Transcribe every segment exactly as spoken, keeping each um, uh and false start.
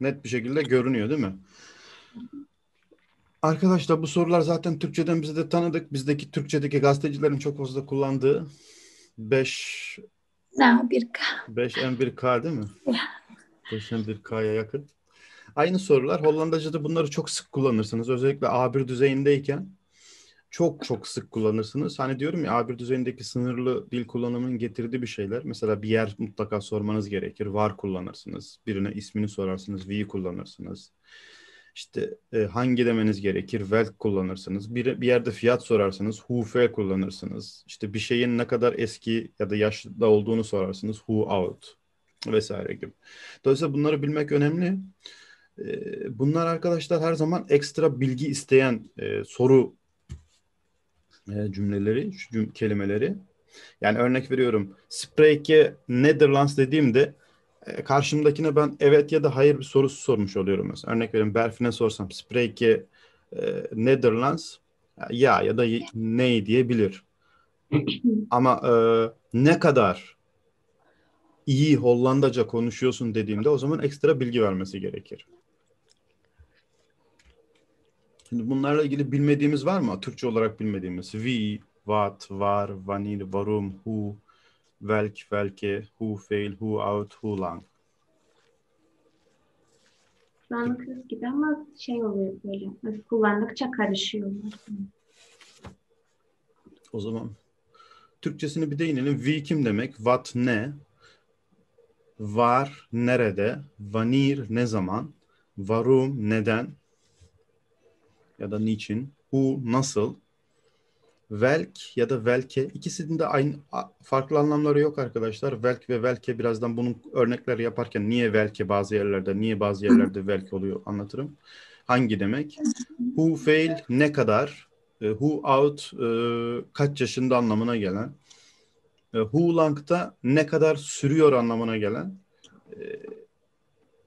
net bir şekilde görünüyor değil mi? Arkadaşlar bu sorular zaten Türkçeden bize de tanıdık. Bizdeki Türkçedeki gazetecilerin çok fazla kullandığı beş M bir K değil mi? beş M bir K'ya yakın. Aynı sorular. Hollandaca'da bunları çok sık kullanırsınız. Özellikle A bir düzeyindeyken çok çok sık kullanırsınız. Hani diyorum ya A bir düzeyindeki sınırlı dil kullanımının getirdiği bir şeyler. Mesela bir yer mutlaka sormanız gerekir. Var kullanırsınız. Birine ismini sorarsınız. We'yi kullanırsınız. İşte e, hangi demeniz gerekir? Welk kullanırsınız. Bir, bir yerde fiyat sorarsınız. Hoeveel kullanırsınız. İşte bir şeyin ne kadar eski ya da yaşlı olduğunu sorarsınız. Hoe oud vesaire gibi. Dolayısıyla bunları bilmek önemli. E, bunlar arkadaşlar her zaman ekstra bilgi isteyen e, soru e, cümleleri, şu cüm kelimeleri. Yani örnek veriyorum. Spreke Netherlands dediğimde karşımdakine ben evet ya da hayır bir sorusu sormuş oluyorum mesela. Örnek vereyim, Berfin'e sorsam Spreke e, Netherlands ya ya da ne diyebilir. Ama e, ne kadar iyi Hollandaca konuşuyorsun dediğimde o zaman ekstra bilgi vermesi gerekir. Şimdi bunlarla ilgili bilmediğimiz var mı? Türkçe olarak bilmediğimiz. Wie, wat, var, wanneer, warum, who, welk, welke, who fail, who out, who lang. Kullandıkça gibi ama şey oluyor böyle. Kullandıkça karışıyor. O zaman Türkçesini bir de inelim. Wie kim demek? What ne? Var nerede? Wanneer ne zaman? Warum neden? Ya da niçin? Who nasıl? Welk ya da welke, ikisinin de aynı farklı anlamları yok arkadaşlar. Welk ve welke, birazdan bunun örnekleri yaparken niye welke bazı yerlerde, niye bazı yerlerde welk oluyor anlatırım. Hangi demek? Who fail ne kadar? Who out kaç yaşında anlamına gelen? Who long'da ne kadar sürüyor anlamına gelen?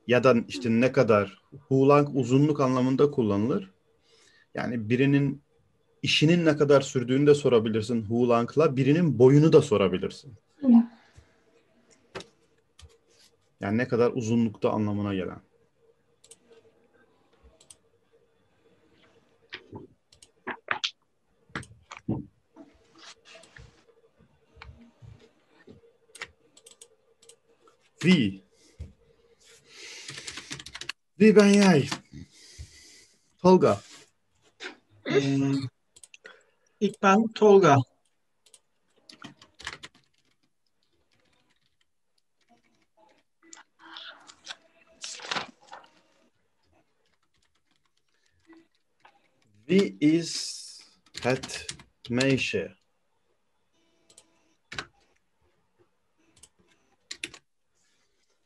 Ya da işte ne kadar? Who long uzunluk anlamında kullanılır. Yani birinin İşinin ne kadar sürdüğünü de sorabilirsin. Who long'la birinin boyunu da sorabilirsin. Evet. Yani ne kadar uzunlukta anlamına gelen. Wie. Wie ben jij. Tolga. Hmm. İlk ben Tolga. Wie ist het meisje?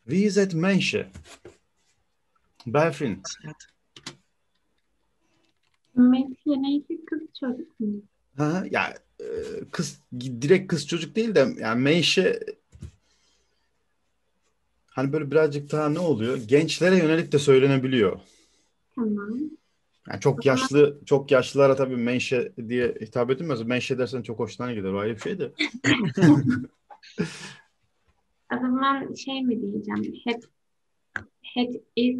Wie ist het meisje? Berfin. Meisje neydi, kız çocuk mu? Ha, ya kız direkt kız çocuk değil de yani meşe hani böyle birazcık daha ne oluyor? Gençlere yönelik de söylenebiliyor. Tamam. Yani çok yaşlı çok yaşlılara tabii meşe diye hitap edilmez. Meşe dersen çok hoşuna gider. O ayrı bir şey de. O zaman şey mi diyeceğim? Het het is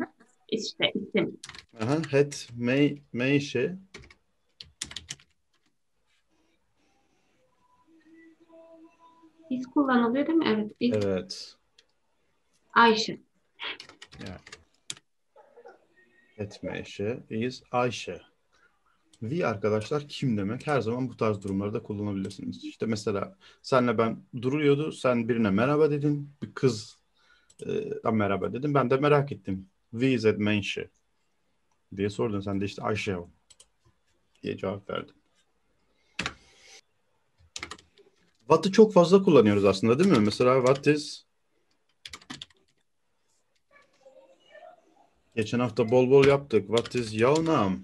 işte isim. Aha, het me meşe. Is kullanılıyor değil mi? Evet. Is. Evet. Ayşe. Yeah. Etme eşe. Is Ayşe. We arkadaşlar kim demek? Her zaman bu tarz durumlarda kullanabilirsiniz. İşte mesela senle ben duruyordu. Sen birine merhaba dedin. Bir kız e, merhaba dedim. Ben de merak ettim. We is etme eşe diye sordun. Sen de işte Ayşe diye cevap verdin. What'ı çok fazla kullanıyoruz aslında değil mi? Mesela what is? Geçen hafta bol bol yaptık. What is your name?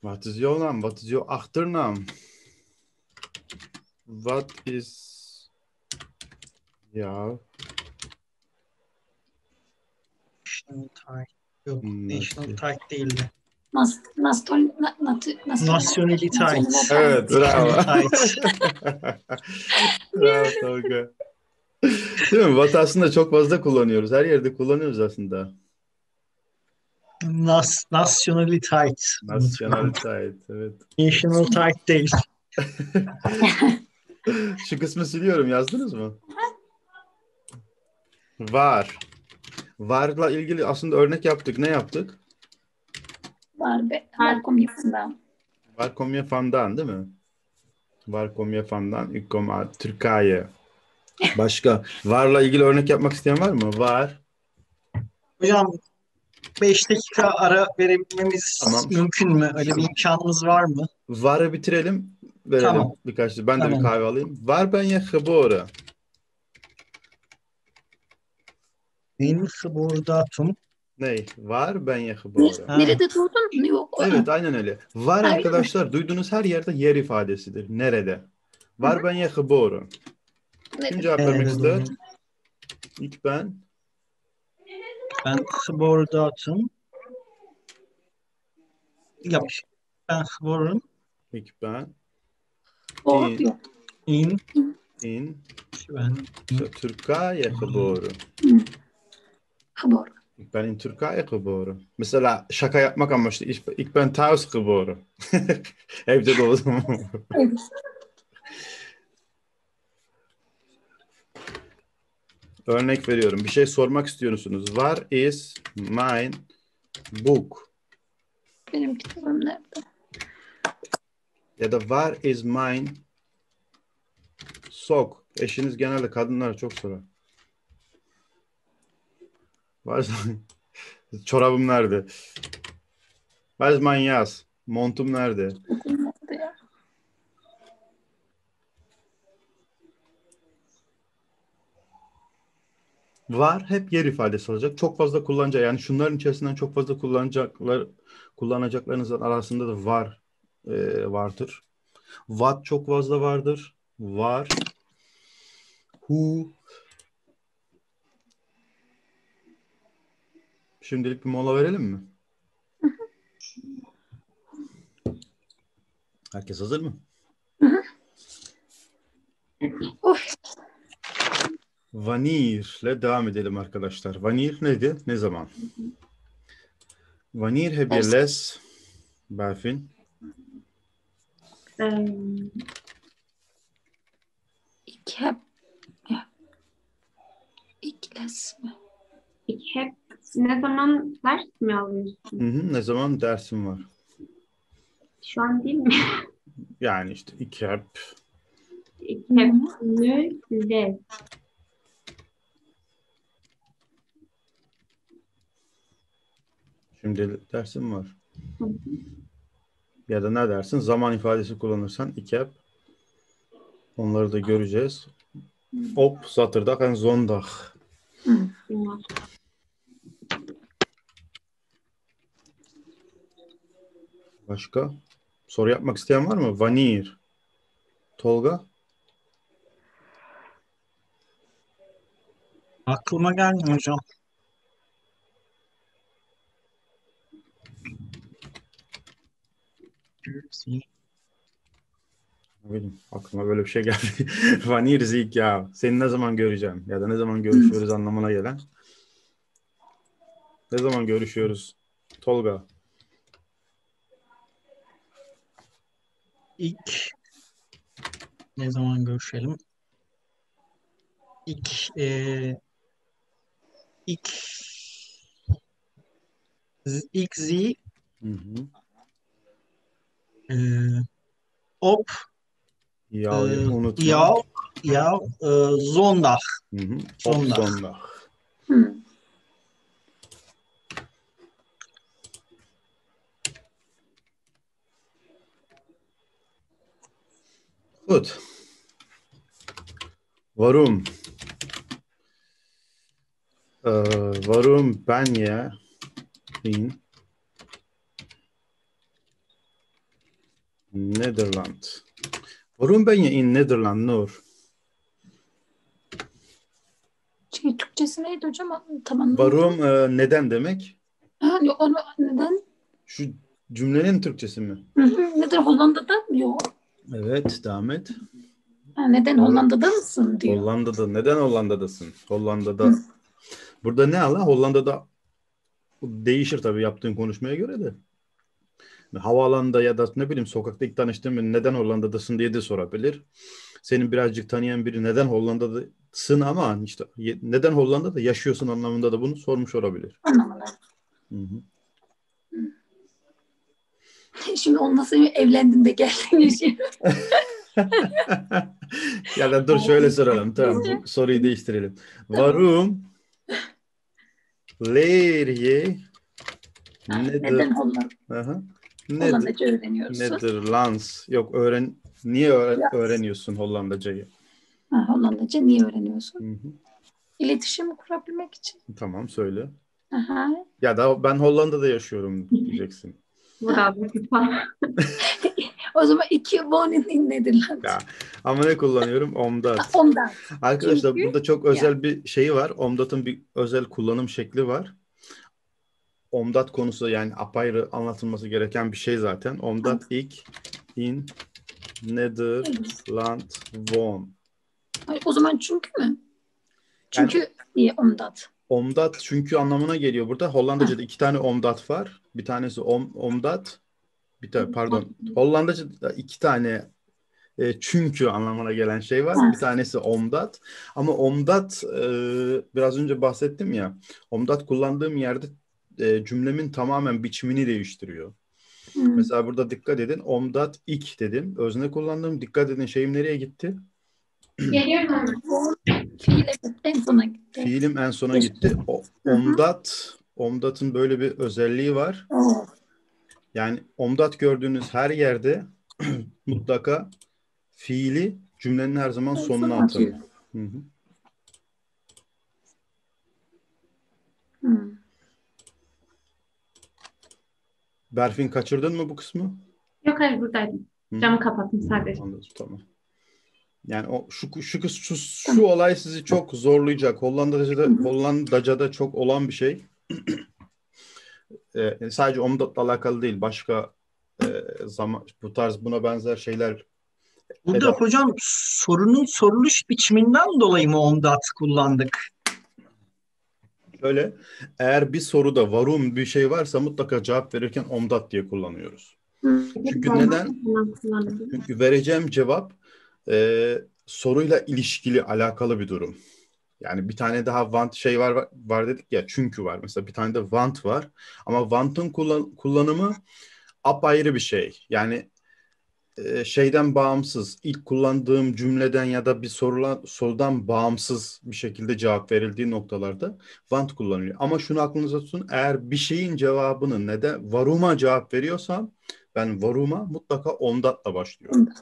What is your name? What is your achternaam? What is ya? National type. Yok, national type değildi. Nas, nastol, na, nat, nastol, nasyoneli tayt. Evet, bravo. Bravo Tolga. Değil mi? What aslında çok fazla kullanıyoruz. Her yerde kullanıyoruz aslında. Nas, nationally tight. Nationally tight, evet. National tight değil. Şu kısmı siliyorum. Yazdınız mı? Var. Var'la ilgili aslında örnek yaptık. Ne yaptık? Var be. Var komyafamdan. Var komyafamdan değil mi? Var komyafamdan. İkoma Türkiye. Başka. Var'la ilgili örnek yapmak isteyen var mı? Var. Hocam beş dakika ara verebilmemiz tamam. Mümkün mü? Öyle bir imkanımız var mı? Var'ı bitirelim. Verelim tamam. Birkaç. Ben tamam. de bir kahve alayım. Var ben ya hıbora. Benim hıbordatum. Ney? Var ben ya hıbora. Nerede duydun? Yok. Evet aynen öyle. Var aynen. Arkadaşlar duyduğunuz her yerde yer ifadesidir. Nerede? Var ben ya hıbora. Kim cevap vermek ister? İlk ben. Ben hıbordatum. Yok. Ben hıborum. İlk ben. In, in, in, Türkiye kaboru. Kaboru. Ben in Türkiye kaboru. Mesela şaka yapmak amaçlı ilk ben taus kaboru. Evde dolaşmam. Örnek veriyorum. Bir şey sormak istiyorsunuz. Where is my book? Benim kitabım nerede? Ya da where is mine sock? Eşiniz genelde kadınlara çok sorar. Where's mine? Çorabım nerede? Where's mine yaz? Montum nerede? Var hep yer ifadesi olacak. Çok fazla kullanacak. Yani şunların içerisinden çok fazla kullanacaklar, kullanacaklarınızın arasında da var. E, vardır. What çok fazla vardır. Var. Who. Şimdilik bir mola verelim mi? Herkes hazır mı? Vanir'le devam edelim arkadaşlar. Vanir neydi? Ne zaman? Vanir hebirles Berfin. Um, ik heb, ja, ik les mi? Ik heb, ne zaman ders mi alıyorsun? Hı hı, ne zaman dersim var? Şu an değil mi? Yani işte ik heb. Ik heb nu les. Şimdi dersim var. Hı hı. Ya da ne dersin? Zaman ifadesi kullanırsan iki hep. Onları da göreceğiz. Op, satırdak, en zondag. Başka? Soru yapmak isteyen var mı? Vanir. Tolga? Aklıma gelmiyor hocam. Bilmiyorum, aklıma böyle bir şey geldi. Vanir zik ya. Seni ne zaman göreceğim? Ya da ne zaman görüşüyoruz anlamına gelen. Ne zaman görüşüyoruz? Tolga. İlk ne zaman görüşelim? İlk ee, ilk ilk zi hı hı. Ee, op ya e, ya ya e, zondag. Hı hı. Zondag. Op, zondag. Hı. Gut. Warum? Ee, warum ben ya in Netherland. Warum ben ya in Netherland Nur? Şey, Türkçesi neydi hocam? Tamam. Warum e, neden demek? Ha, yok, onu neden? Şu cümlenin Türkçesi mi? Hı hı, nedir Hollanda'da? Yok. Evet, devam et. Ha, neden Hol- Hollanda'da mısın diyor. Hollanda'da. Neden Hollanda'dasın? Hollanda'da. Hı. Burada ne ala? Hollanda'da değişir tabii yaptığın konuşmaya göre de. Havaalanında ya da ne bileyim sokakta ilk tanıştığın biri neden Hollanda'dasın diye de sorabilir. Senin birazcık tanıyan biri neden Hollanda'dasın ama işte neden Hollanda'da yaşıyorsun anlamında da bunu sormuş olabilir. Anlamında. Hı hı. Şimdi onu nasıl evlendin de geldin şimdi. Ya da dur şöyle soralım. Tamam, bu soruyu değiştirelim. Warum leer je Neder... Neden Hollanda? Aha. Neder... Hollandaca öğreniyorsun. Nederlands. Yok öğren. Niye öğren... öğreniyorsun Hollandacayı? Ha, Hollandaca niye öğreniyorsun? Hı-hı. İletişim kurabilmek için. Tamam söyle. Aha. Ya da ben Hollanda'da yaşıyorum diyeceksin. O zaman iki wonen Nederlands. Ya, ama ne kullanıyorum? Omdat. Omdat. Arkadaşlar çünkü... burada çok özel ya. Bir şeyi var. Omdat'ın bir özel kullanım şekli var. Omdat konusu yani apayrı anlatılması gereken bir şey zaten. Omdat ik in Nederland woon. O zaman çünkü mü? Çünkü yani, diye omdat. Omdat çünkü anlamına geliyor burada. Hollandaca'da ha. iki tane omdat var. Bir tanesi om, omdat. Bir tane pardon. Hollandaca'da iki tane e, çünkü anlamına gelen şey var. Ha. Bir tanesi omdat. Ama omdat e, biraz önce bahsettim ya. Omdat kullandığım yerde cümlemin tamamen biçimini değiştiriyor. Hmm. Mesela burada dikkat edin. Omdat ik dedim. Özne kullandım. Dikkat edin şeyim nereye gitti? Geliyor Fiilim en sona gitti. Fiilim en sona gitti. O, omdat. Omdat'ın böyle bir özelliği var. Yani omdat gördüğünüz her yerde mutlaka fiili cümlenin her zaman sonuna atın. Hı hı. Hmm. Berfin kaçırdın mı bu kısmı? Yok hayır buradaydım. Hı. Camı kapattım sadece. Anladım, tamam. Yani o şu şu şu, şu olay sizi çok zorlayacak. Hollandaca'da Hollandaca'da çok olan bir şey. e, sadece omdatla alakalı değil. Başka e, zaman bu tarz buna benzer şeyler. Burada eder. Hocam sorunun soruluş biçiminden dolayı mı omdat kullandık? Şöyle, eğer bir soruda varum bir şey varsa mutlaka cevap verirken omdat diye kullanıyoruz. Hı, çünkü neden? Çünkü vereceğim cevap e, soruyla ilişkili, alakalı bir durum. Yani bir tane daha want şey var var dedik ya, çünkü var. Mesela bir tane de want var. Ama want'ın kullan, kullanımı apayrı bir şey. Yani e, şeyden bağımsız, ilk kullandığım cümleden ya da bir sorulan, sorudan bağımsız bir şekilde cevap verildiği noktalarda want kullanılıyor. Ama şunu aklınıza tutun, eğer bir şeyin cevabını neden varuma cevap veriyorsam ben varuma mutlaka omdatla başlıyorum. Hmm.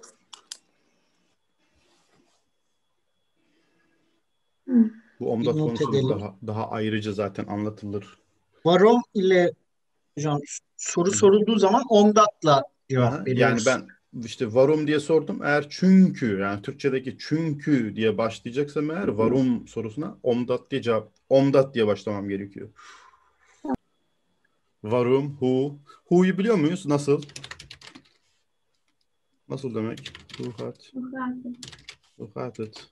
Bu omdat konusu daha, daha ayrıca zaten anlatılır. Varum ile hocam soru sorulduğu zaman omdatla cevap veriyoruz. Yani ben İşte varum diye sordum. Eğer çünkü yani Türkçedeki çünkü diye başlayacaksam eğer varum sorusuna omdat diye cevap omdat diye başlamam gerekiyor. Varum hu. Hu'yu biliyor muyuz? Nasıl? Nasıl demek? Huhat. Huhatet.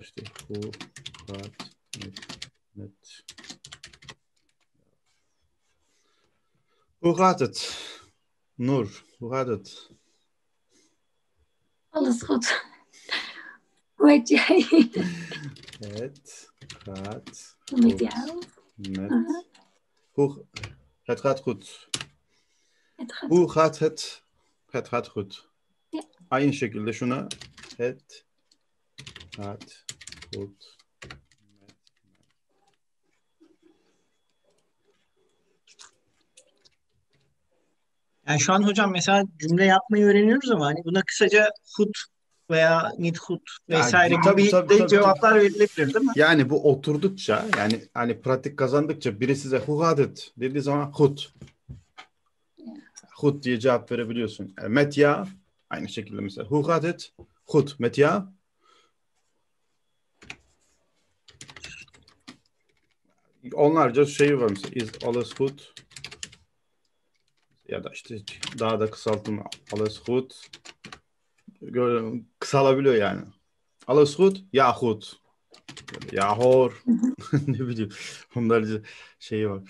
İşte huhat. Net. Huhatet. Nur, bu hadet. Alles gut. Met jij. Het gaat goed. Met jou. Met. Uh-huh. Hoe, het gaat goed. Het gaat. Hoe gaat het? Het gaat goed. Ja. Aynı şekilde şuna. Het gaat goed. Yani şu an hocam mesela cümle yapmayı öğreniyoruz ama hani buna kısaca hut veya nithut vesaire yani, tabii, gibi tabii, tabii, cevaplar tabii. verilebilir değil mi? Yani bu oturdukça yani hani pratik kazandıkça biri size huhadet dediği zaman hut hut diye cevap verebiliyorsun. Yani metya aynı şekilde mesela huhadet hut metya onlarca şey var mesela is alles hut ya da işte daha da kısaltılma. Alles gut. Gör- kısalabiliyor yani. Alashut, Yahut. Yahor. Ne bileyim. Onlarca şeyi var.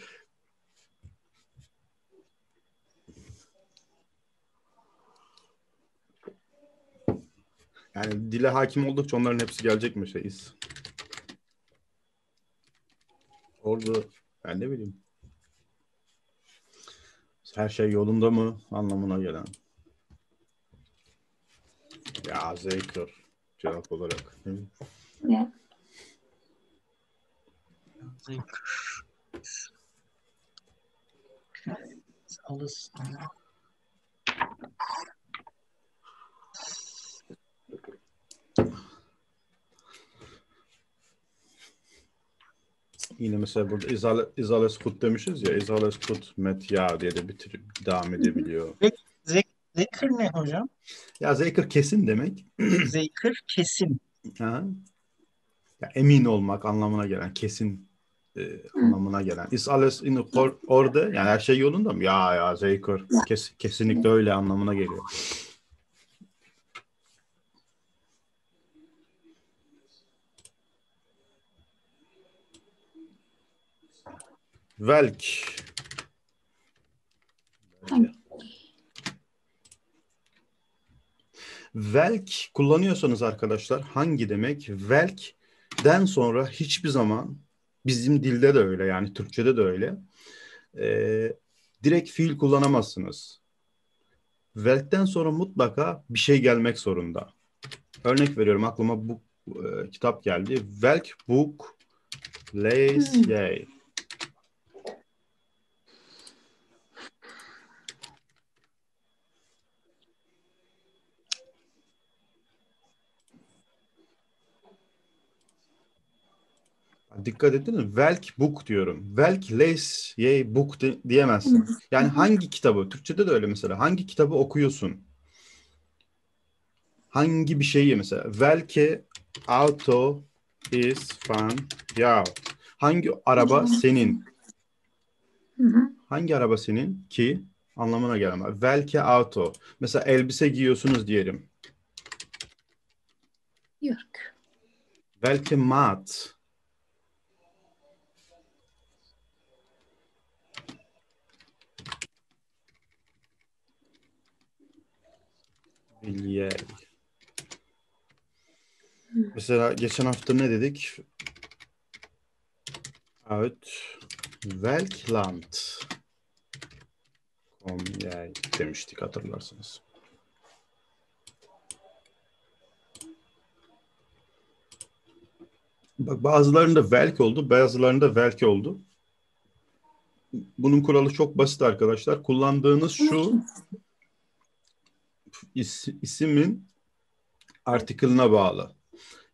Yani dile hakim oldukça onların hepsi gelecek mi şeyiz? Orada ben ne bileyim. Her şey yolunda mı anlamına gelen. Ya zeytir cevap olarak. Ya. Zeytir. Alız. Yine mesela burada izales kut demişiz ya, izales kut metya diye de bitirip devam edebiliyor. Zek, zekir ne hocam? Ya zekir kesin demek. Zekir kesin. Ha. Ya emin olmak anlamına gelen, kesin e, anlamına gelen. İzales in or, orada yani her şey yolunda mı? Ya ya zekir kes, kesinlikle öyle anlamına geliyor. Velk. Velk kullanıyorsanız arkadaşlar hangi demek? Velk'den sonra hiçbir zaman, bizim dilde de öyle yani Türkçe'de de öyle, ee, direkt fiil kullanamazsınız. Velk'ten sonra mutlaka bir şey gelmek zorunda. Örnek veriyorum, aklıma bu e, kitap geldi. Velk book leysley. Dikkat edin, Welk book diyorum. Welk leys ye book de, diyemezsin. Yani hangi kitabı, Türkçe'de de öyle mesela. Hangi kitabı okuyorsun? Hangi bir şeyi mesela. Welke auto is fan ya. Hangi araba senin? Hangi araba senin ki anlamına gelemez. Welke auto. Mesela elbise giyiyorsunuz diyelim. York. Welke mat. Bilye. Mesela geçen hafta ne dedik? Evet. Welkland. Komyay demiştik, hatırlarsınız. Bak bazılarında welk oldu, bazılarında welke oldu. Bunun kuralı çok basit arkadaşlar. Kullandığınız şu Is, isimin artikelına bağlı.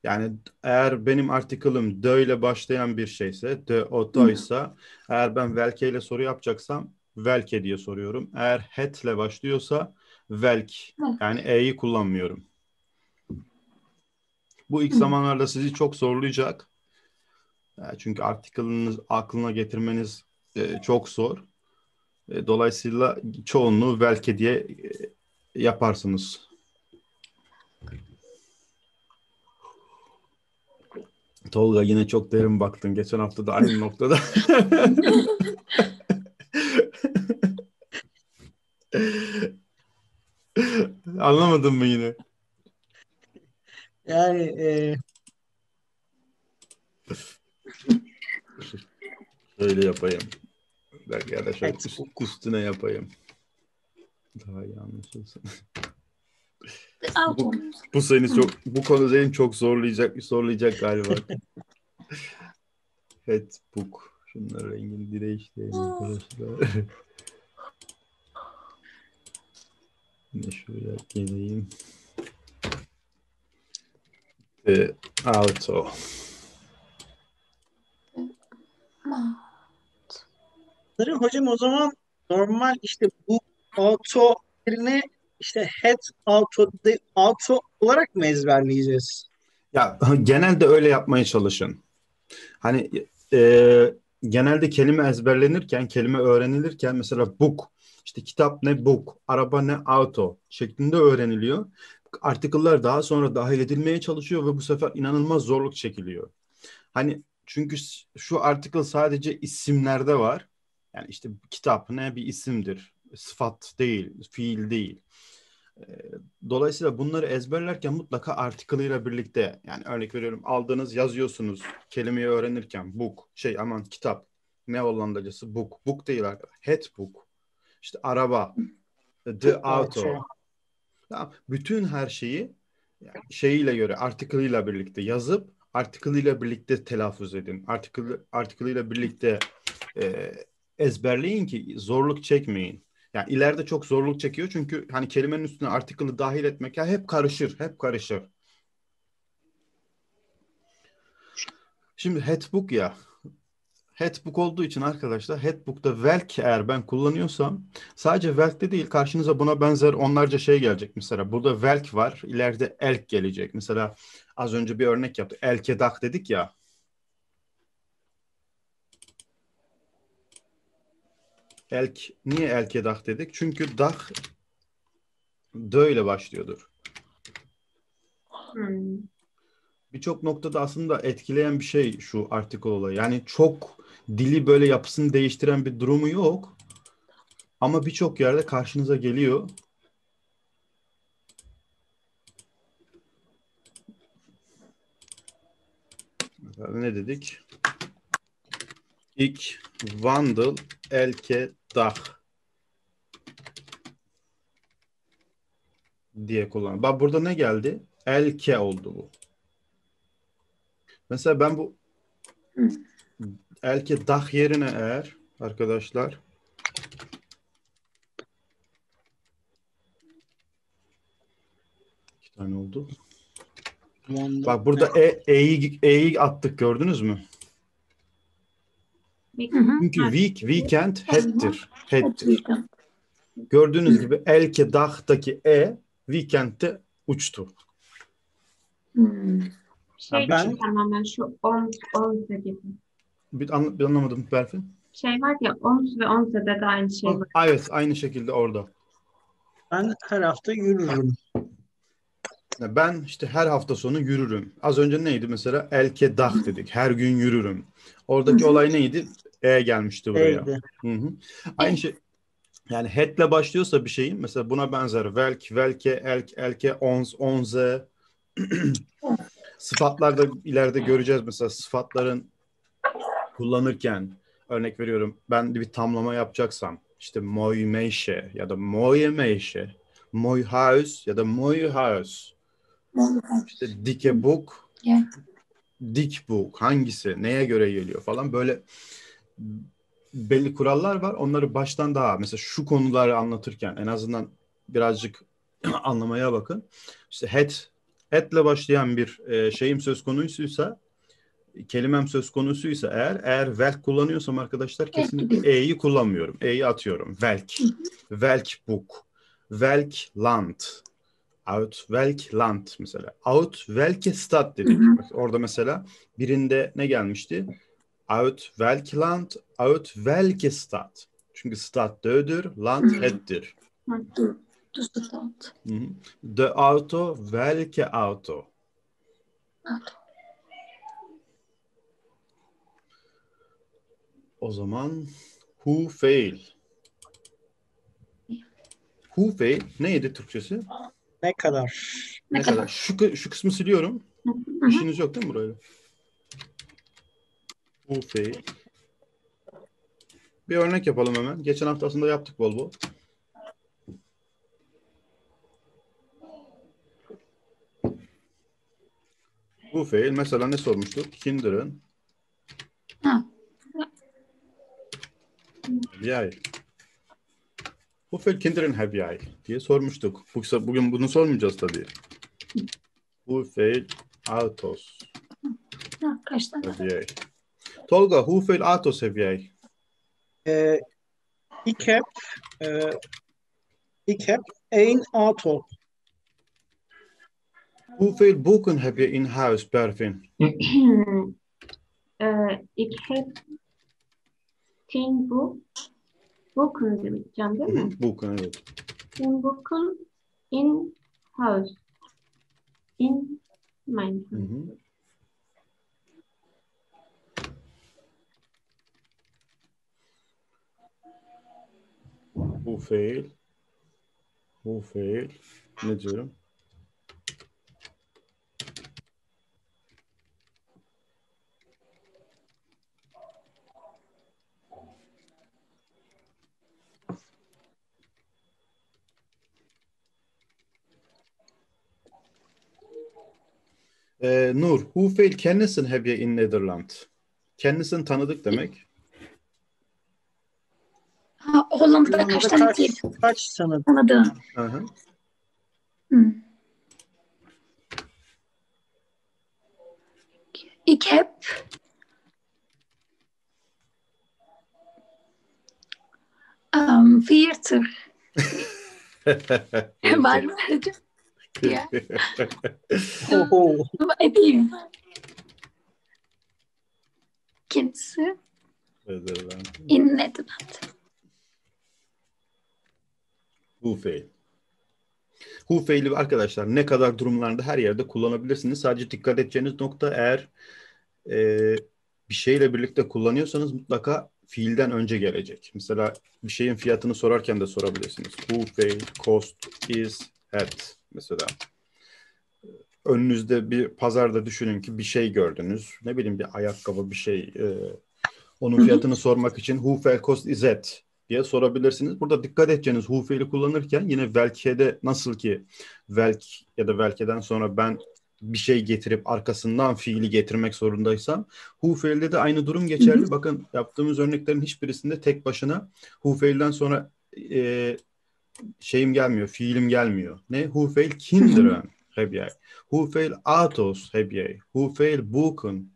Yani eğer benim artikelım de ile başlayan bir şeyse, de oto ise, eğer ben welke ile soru yapacaksam welke diye soruyorum. Eğer het ile başlıyorsa welk, yani e'yi kullanmıyorum. Bu ilk zamanlarda sizi çok zorlayacak. Çünkü artikeliniz aklına getirmeniz çok zor. Dolayısıyla çoğunluğu welke diye yaparsınız. Tolga yine çok derin baktın. Geçen hafta da aynı noktada. Anlamadın mı yine? Yani e... şöyle yapayım. Belki ya da şöyle üstüne yapayım. Daha iyi anlaşılsın. bu, bu seni çok, bu konu seni çok zorlayacak, zorlayacak galiba. Headbook. Şunların rengini direğişleyelim arkadaşlar. Yine şöyle geleyim. The auto. Hocam o zaman normal işte bu auto yerine işte head auto, de, auto olarak mı ezberleyeceğiz? Ya genelde öyle yapmaya çalışın. Hani e, genelde kelime ezberlenirken, kelime öğrenilirken mesela book, işte kitap ne book, araba ne auto şeklinde öğreniliyor. article'lar daha sonra dahil edilmeye çalışıyor ve bu sefer inanılmaz zorluk çekiliyor. Hani çünkü şu article sadece isimlerde var. Yani işte kitap ne bir isimdir. Sıfat değil, fiil değil. Dolayısıyla bunları ezberlerken mutlaka article'ıyla birlikte, yani örnek veriyorum aldığınız yazıyorsunuz kelimeyi öğrenirken book, şey aman kitap, ne Hollandacası book, book değil arkadaşlar, het book, işte araba, the auto. Tamam. Bütün her şeyi yani şeyiyle göre article'ıyla birlikte yazıp article'ıyla birlikte telaffuz edin. Article article'ıyla birlikte e, ezberleyin ki zorluk çekmeyin. Yani ileride çok zorluk çekiyor çünkü hani kelimenin üstüne article'ı dahil etmek ya hep karışır, hep karışır. Şimdi Hatbook ya. Hatbook olduğu için arkadaşlar Hatbook'ta Welk eğer ben kullanıyorsam sadece Welk'te değil karşınıza buna benzer onlarca şey gelecek. Mesela burada Welk var, ileride Elk gelecek. Mesela az önce bir örnek yaptık. Elkedag dedik ya. Elk, niye elkedag dedik? Çünkü dag dö ile başlıyordur. Hmm. Birçok noktada aslında etkileyen bir şey şu article olayı. Yani çok dili böyle yapısını değiştiren bir durumu yok. Ama birçok yerde karşınıza geliyor. Ne dedik? İlk Wandel elkedag diye kullan. Bak burada ne geldi? Elke oldu bu. Mesela ben bu elkedag yerine eğer arkadaşlar iki tane oldu. Bak burada e, e'yi e'yi attık gördünüz mü? Çünkü week, weekend head'tir. Head'tir. Gördüğünüz gibi elkedag'daki e weekend'te uçtu. Hmm. Şey ben, için tamamen şu on, on'da gibi. Bir, anla, bir anlamadım Berfin. Şey var ya on ve on'da da aynı şey var. Ah, evet aynı şekilde orada. Ben her hafta yürürüm. Ben işte her hafta sonu yürürüm. Az önce neydi mesela? Elkedag dedik. Her gün yürürüm. Oradaki Hı -hı. olay neydi? E gelmişti buraya. Hı -hı. Aynı şey. Yani head'le başlıyorsa bir şeyin mesela buna benzer. Welk, welke, elk, elke, ons, onze. Sıfatlar da ileride göreceğiz mesela sıfatların kullanırken. Örnek veriyorum ben de bir tamlama yapacaksam. İşte moi meşe ya da moye meşe. Moi haus ya da moi haus. İşte dike book, yeah. Dik book hangisi, neye göre geliyor falan böyle belli kurallar var. Onları baştan daha mesela şu konuları anlatırken en azından birazcık anlamaya bakın. İşte head, head'le başlayan bir şeyim söz konusuysa, kelimem söz konusuysa eğer, eğer welk kullanıyorsam arkadaşlar kesinlikle e'yi kullanmıyorum. E'yi atıyorum. Welk, welk book. Welk land. Out welk land mesela. Out welke stad dedik. Bak, orada mesela birinde ne gelmişti? Out welk land, out welke stad. Çünkü stad dö'dür, land ettir. The auto welke auto. O zaman who fail. Hufe neydi Türkçesi? Ne kadar? Ne kadar? Şu, şu kısmı siliyorum. Hı-hı. İşiniz yok değil mi burayla? Hufe. Bir örnek yapalım hemen. Geçen hafta aslında yaptık bol bol. Hufe mesela ne sormuştuk? Kinder'ın. Yani. Bu fel kinderin hebyay diye sormuştuk. Bugün bunu sormayacağız tabii. Bu fel autos. Kaç tane? Hebyay. Tolga, who fel autos hebyay? Ee, ik heb, e, ik heb een auto. Hoeveel boeken heb je in huis, Berfin? uh, ik heb tien boeken. Book'un demeyeceğim değil mi? Book'un evet. In book'un in house. in mindfulness. Mm-hmm. Bu fail. Bu fail. Ne diyorum? Ee, Nur, who fail Kennis'in have you in Netherlands? Kennis'in tanıdık demek. Ha, Hollanda'da, Hollanda'da kaç tane değil. Kaç tane tanıdığım. İlk hep um, vierter. Var mı? Ja. Wat heb je? Kinderen in Nederland. Hoeveel? Hoeveeli arkadaşlar ne kadar durumlarında her yerde kullanabilirsiniz. Sadece dikkat edeceğiniz nokta eğer e, bir şeyle birlikte kullanıyorsanız mutlaka fiilden önce gelecek. Mesela bir şeyin fiyatını sorarken de sorabilirsiniz. Hoeveel cost is at? Mesela önünüzde bir pazarda düşünün ki bir şey gördünüz. Ne bileyim bir ayakkabı bir şey. E, onun fiyatını sormak için hoeveel kost is it diye sorabilirsiniz. Burada dikkat edeceğiniz hoeveel'i kullanırken yine welke'de nasıl ki welk ya da welke'den sonra ben bir şey getirip arkasından fiili getirmek zorundaysam hoeveel'de de aynı durum geçerli. Bakın yaptığımız örneklerin hiçbirisinde tek başına hoeveel'den sonra e, şeyim gelmiyor, fiilim gelmiyor. Ne? Hoeveel kinderen heb jij? Hoeveel auto's heb jij? Hoeveel boeken?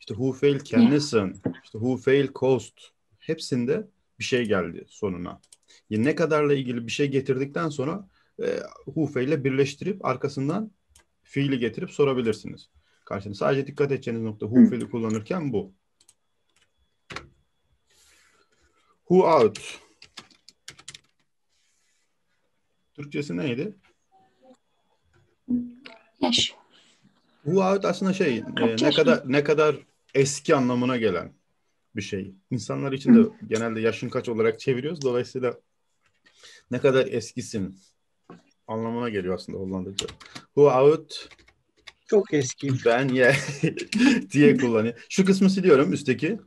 İşte hoeveel kennissen? İşte hoeveel kost? Hepsinde bir şey geldi sonuna. Yani ne kadarla ilgili bir şey getirdikten sonra e, hoeveel ile birleştirip arkasından fiili getirip sorabilirsiniz. Karşınıza sadece dikkat edeceğiniz nokta hoeveel'i kullanırken bu. Who out? Türkçesi neydi? Yaş. Bu aslında şey e, ne kadar ne kadar eski anlamına gelen bir şey. İnsanlar için de Hı. genelde yaşın kaç olarak çeviriyoruz. Dolayısıyla ne kadar eskisin anlamına geliyor aslında Hollandaca. Who out? Çok eski. Ben ya diye kullanıyor. Şu kısmı siliyorum üstteki.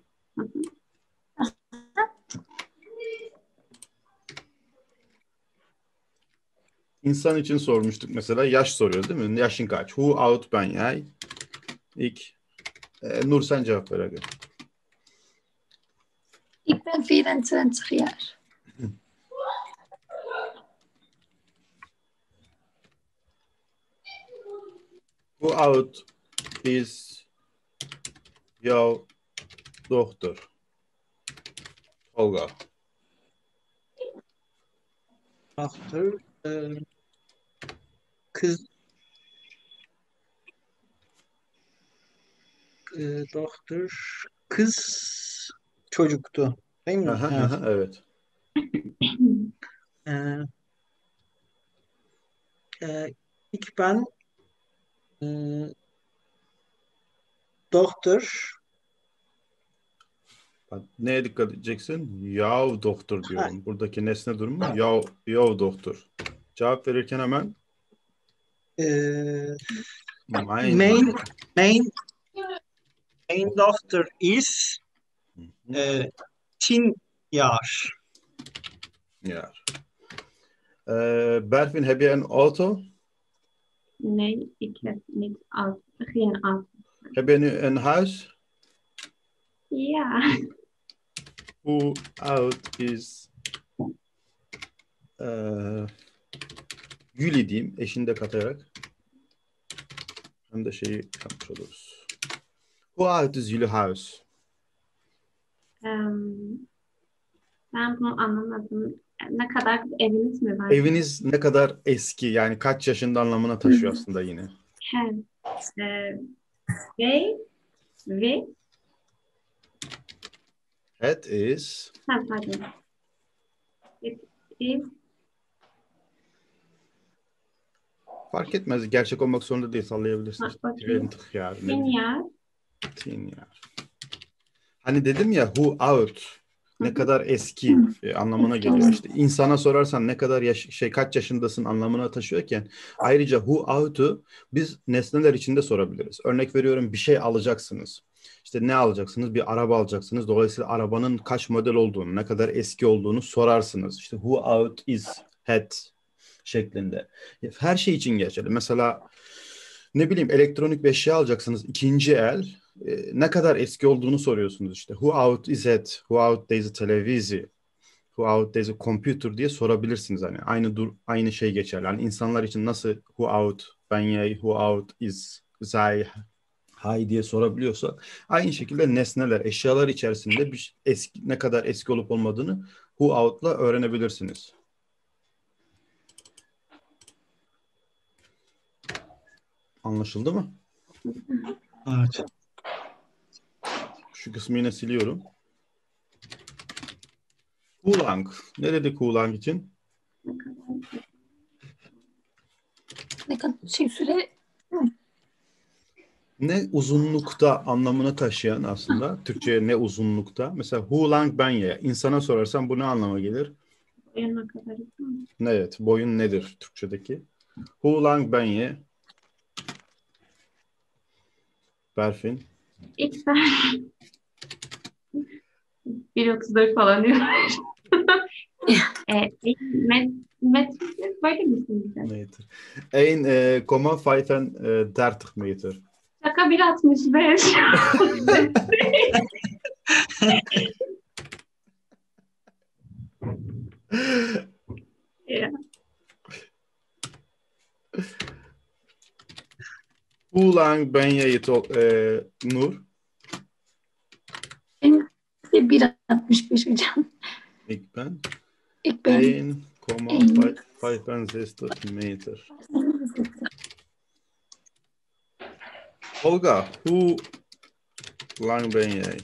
İnsan için sormuştuk mesela. Yaş soruyoruz değil mi? Yaşın kaç? Who out ben yay? İlk. E, Nur sen cevap ver. Hadi. Ik ben vierentwintig jaar. Who out is jouw dochter? Olga. Dochter. Kız e, doktor kız çocuktu değil mi? Aha, evet. Aha, evet. E, e, ilk ben e, doktor neye dikkat edeceksin? Yav doktor diyorum. Ha. Buradaki nesne durumu yav, yav doktor. Cevap verirken hemen Ee, main, main, main, main doctor is e, Çin yar. Yar. E, Berfin, heb je een auto? Nee, ik heb niet auto. Geen auto. Heb je nu een huis? Ja. Hoe oud is uh, Gül'ü diyeyim. Eşini de katayarak. Hem de şeyi yapmış oluruz. Who out is Gül'ü house? Um, ben bunu anlamadım. Ne kadar eviniz mi var? Eviniz ne kadar eski? Yani kaç yaşında anlamına taşıyor aslında yine. Evet. Ve ve It is ha, pardon. It is Fark etmez. Gerçek olmak zorunda değil. Sallayabilirsin. Tinyar. Tinyar. Tinyar. Hani dedim ya who out. Ne kadar eski e, anlamına geliyor. İşte insana sorarsan ne kadar yaş şey kaç yaşındasın anlamına taşıyorken ayrıca who out'u biz nesneler içinde sorabiliriz. Örnek veriyorum bir şey alacaksınız. İşte ne alacaksınız? Bir araba alacaksınız. Dolayısıyla arabanın kaç model olduğunu, ne kadar eski olduğunu sorarsınız. İşte who out is had şeklinde. Her şey için geçerli. Mesela ne bileyim elektronik bir şey alacaksınız ikinci el. Ne kadar eski olduğunu soruyorsunuz işte. Who out is it? Who out there's a television? Who out there's a computer diye sorabilirsiniz hani. Aynı dur aynı şey geçerli. Yani insanlar için nasıl who out ben who out is zay hay diye sorabiliyorsa aynı şekilde nesneler, eşyalar içerisinde bir eski ne kadar eski olup olmadığını who out'la öğrenebilirsiniz. Anlaşıldı mı? Evet. Şu kısmı yine siliyorum. Kulang. Ne dedik kulang için? Ne kadar şey süre? Ne uzunlukta anlamına taşıyan aslında. Türkçe'ye ne uzunlukta. Mesela hulang benya. İnsana sorarsan bu ne anlama gelir? Boyun kadar. Evet. Boyun nedir Türkçedeki? Hulang benya. Berfin. İlk ben bir otuz dört falan diyorlar. Metre böyle misin? Ein koma fayfen dertik metre. Şaka bir altmış beş. Hoe lang ben je e, Nur? Ben bir altmış beş hocam. Ik ben? Ik ben. bir virgül altmış beş meter. Olga, hoe lang ben jij?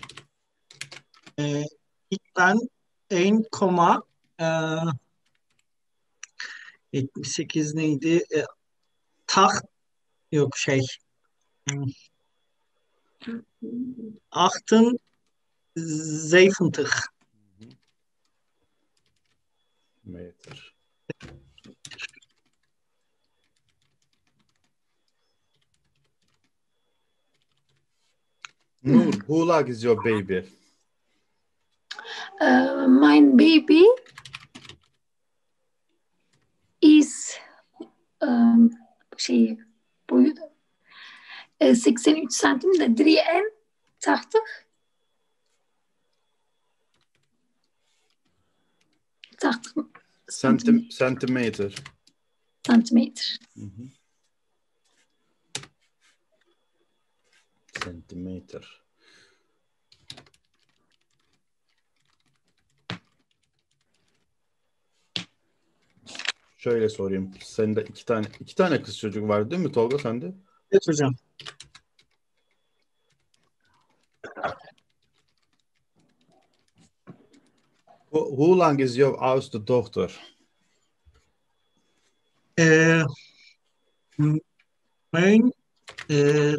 E, ik ben bir virgül yetmiş sekiz neydi? E, taht yok şey. Ahtın zeyfıntık. Meter. Nur, who lag is your baby? Uh, my baby is um, şey boyu seksen üç santim de drieën tachtig. tachtig Santim, centimeter. Centimeter. Mm-hmm. Centimeter. Şöyle sorayım. Senin de iki tane iki tane kız çocuk var değil mi Tolga sende? Evet hocam. Hoe lang is jouw oudste dochter? Uh, mijn uh,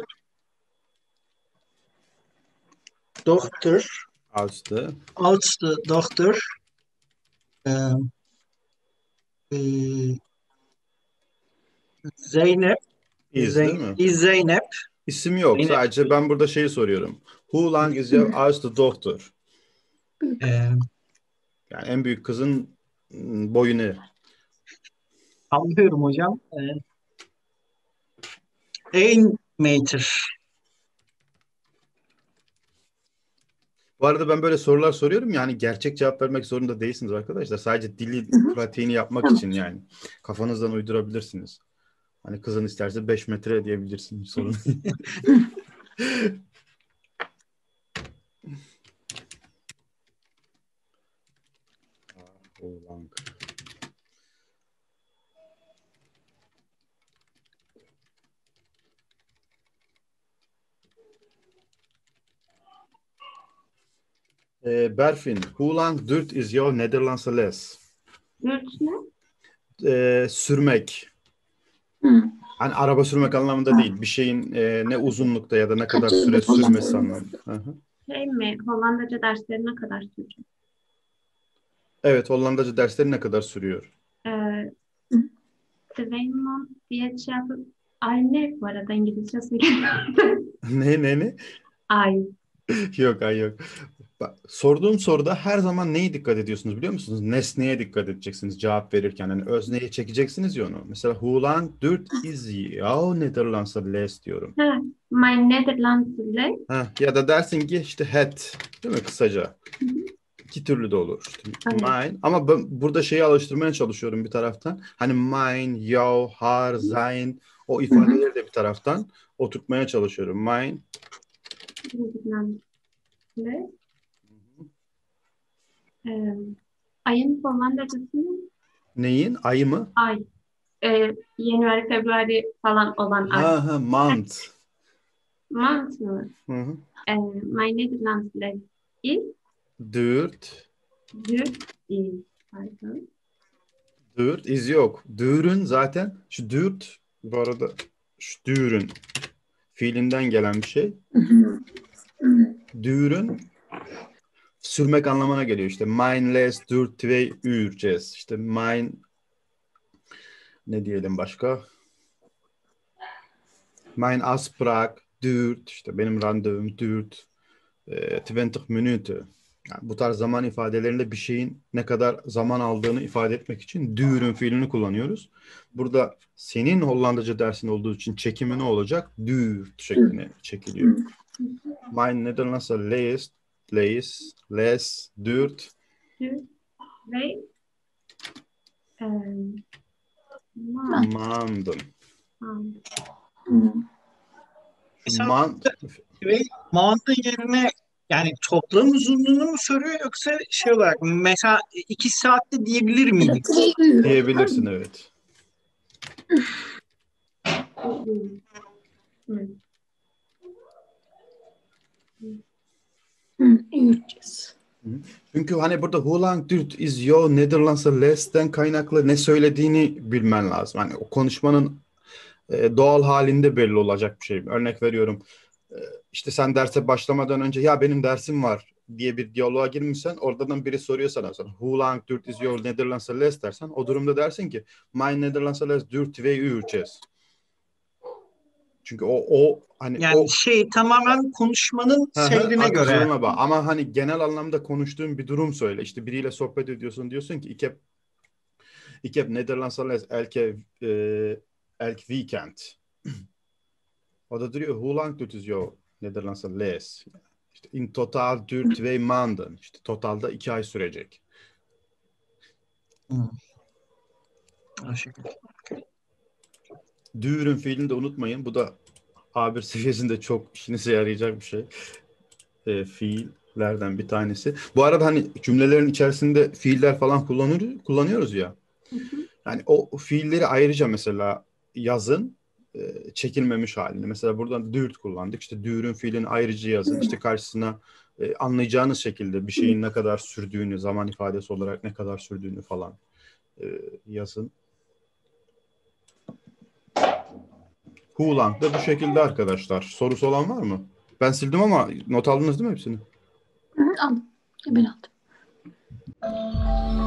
dochter, oudste, oudste dochter, uh, uh, Zeynep. Is, Zeynep. Is Zeynep. İsim yok. Zeynep. Sadece ben burada şeyi soruyorum. Who long is your oldest daughter? Ee, yani en büyük kızın boyu ne? Anlıyorum hocam. Ein meter. Bu arada ben böyle sorular soruyorum ya hani gerçek cevap vermek zorunda değilsiniz arkadaşlar. Sadece dili pratiğini yapmak için yani. Kafanızdan uydurabilirsiniz. Hani kızın isterse beş metre diyebilirsin sorun. ee, Berfin, hoe lang duurt is jouw Nederlandse les? Duurt ne? Ee, sürmek. Hı. Hani araba sürmek anlamında ha. değil. Bir şeyin e, ne uzunlukta ya da ne kadar süre sürmesi anlamında. Hı hı. Şey mi? Hollandaca dersleri ne kadar sürüyor? Evet, Hollandaca dersleri ne kadar sürüyor? Eee Dwayne diye şey yapıp anne bu arada İngilizcesi. ne ne ne? Ay. yok ay yok. Bak, sorduğum soruda her zaman neye dikkat ediyorsunuz biliyor musunuz? Nesneye dikkat edeceksiniz cevap verirken. Yani özneye çekeceksiniz ya onu. Mesela Holland dört is ya Netherlands'a les diyorum. Ha, my Netherlands'le. Ha, ya da dersin ki işte het değil mi kısaca? İki türlü de olur. İşte mine. Ama ben burada şeyi alıştırmaya çalışıyorum bir taraftan. Hani mine, yo, har, sein o ifadeleri de bir taraftan oturtmaya çalışıyorum. Mine. Ne? Ee, ayın Hollandacasını... Neyin? Ayı mı? Ay. Ee, Januari, Februari falan olan ay. Ha ha, month. Month mı? Hı hı. Ee, my Netherlands'le is... Dört. Dört is. Pardon. Dört is yok. Dürün zaten. Şu dört bu arada şu dürün fiilinden gelen bir şey. Dürün sürmek anlamına geliyor işte. Mindless, dür, tvey, ürces. İşte mind ne diyelim başka? Mein Asprak, dürt. İşte benim randevum dürt. yirmi minute. Yani bu tarz zaman ifadelerinde bir şeyin ne kadar zaman aldığını ifade etmek için duren fiilini kullanıyoruz. Burada senin Hollandaca dersin olduğu için çekimi ne olacak? Duurt şekline çekiliyor. Mine Netherlands les, les, les, duurt. Ve mandın. Mandın yerine yani toplam uzunluğunu mu soruyor yoksa şey olarak mı? Mesela iki saatte diyebilir miydik? Diyebilirsin evet. Çünkü hani burada Holland Dürt is yo Netherlands'a les'ten kaynaklı ne söylediğini bilmen lazım. Hani o konuşmanın doğal halinde belli olacak bir şey. Örnek veriyorum. İşte sen derse başlamadan önce ya benim dersim var diye bir diyaloğa girmişsen oradan biri soruyor sana. Hoe lang duurt is your Netherlands les dersen o durumda dersin ki my Netherlands les duurt twee uur. Çünkü o o hani yani o, şey tamamen konuşmanın seyrine göre. Ama hani genel anlamda konuştuğun bir durum söyle. İşte biriyle sohbet ediyorsun diyorsun ki ik heb ik heb Netherlands les elke e, elk weekend. O da duruyor. Hoe lang duurt is your Netherlands les? İşte in total duurt twee maanden. İşte totalda iki ay sürecek. Hmm. Dürün fiilini de unutmayın. Bu da A bir seviyesinde çok işinize yarayacak bir şey. E, fiillerden bir tanesi. Bu arada hani cümlelerin içerisinde fiiller falan kullanır, kullanıyoruz ya. Hı hı. Yani o fiilleri ayrıca mesela yazın. Çekilmemiş halinde. Mesela buradan dürt kullandık. İşte dürün fiilini ayrıca yazın. İşte karşısına e, anlayacağınız şekilde bir şeyin ne kadar sürdüğünü, zaman ifadesi olarak ne kadar sürdüğünü falan e, yazın. Hulang da bu şekilde arkadaşlar. Sorusu olan var mı? Ben sildim ama not aldınız değil mi hepsini? Hı, aldım. Ben aldım.